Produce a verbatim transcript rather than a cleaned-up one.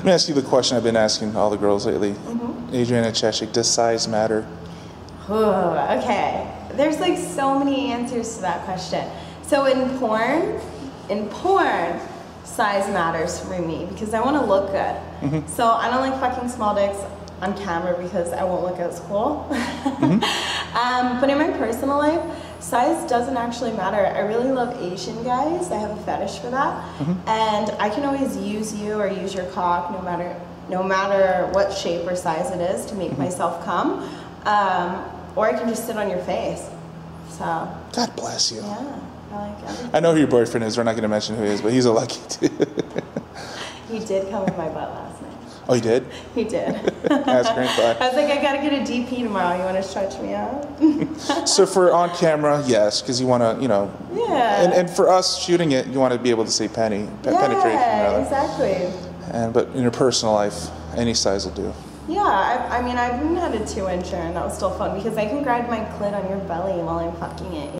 Let me ask you the question I've been asking all the girls lately. Mm-hmm. Adriana Chechik, does size matter? Oh, okay. There's like so many answers to that question. So in porn, in porn, size matters for me because I want to look good. Mm-hmm. So I don't like fucking small dicks on camera because I won't look as cool. Mm-hmm. um, but in my personal life, size doesn't actually matter. I really love Asian guys. I have a fetish for that. Mm-hmm. And I can always use you or use your cock no matter, no matter what shape or size it is to make mm-hmm. myself come. Um, or I can just sit on your face. So God bless you. Yeah, I like everything. I know who your boyfriend is. We're not going to mention who he is, but he's a lucky dude. He did come with my butt last night. Oh, he did? He did. That's great. I was like, I got to get a D P tomorrow. You want to stretch me out? So for on camera, yes, because you want to, you know. Yeah. And, and for us shooting it, you want to be able to say penny, pe yeah, penetration. Yeah, exactly. And, but in your personal life, any size will do. Yeah, I, I mean, I've even had a two-incher, and that was still fun because I can grind my clit on your belly while I'm fucking it.